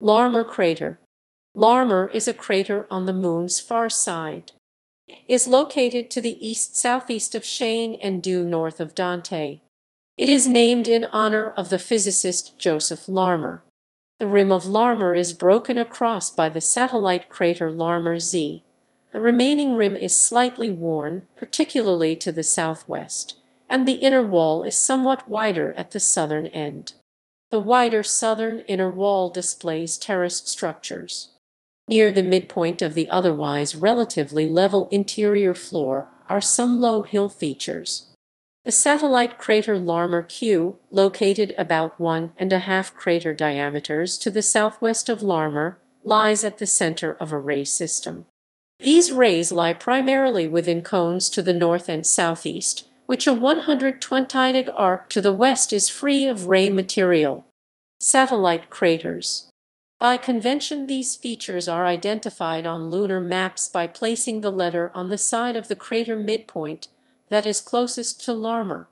Larmor Crater. Larmor is a crater on the Moon's far side. It is located to the east-southeast of Shayn and due north of Dante. It is named in honor of the physicist Joseph Larmor. The rim of Larmor is broken across by the satellite crater Larmor Z. The remaining rim is slightly worn, particularly to the southwest, and the inner wall is somewhat wider at the southern end. The wider southern inner wall displays terraced structures. Near the midpoint of the otherwise relatively level interior floor are some low hill features. The satellite crater Larmor Q, located about 1.5 crater diameters to the southwest of Larmor, lies at the center of a ray system. These rays lie primarily within cones to the north and southeast, which a 120-degree arc to the west is free of ray material. Satellite craters. By convention, these features are identified on lunar maps by placing the letter on the side of the crater midpoint that is closest to Larmor.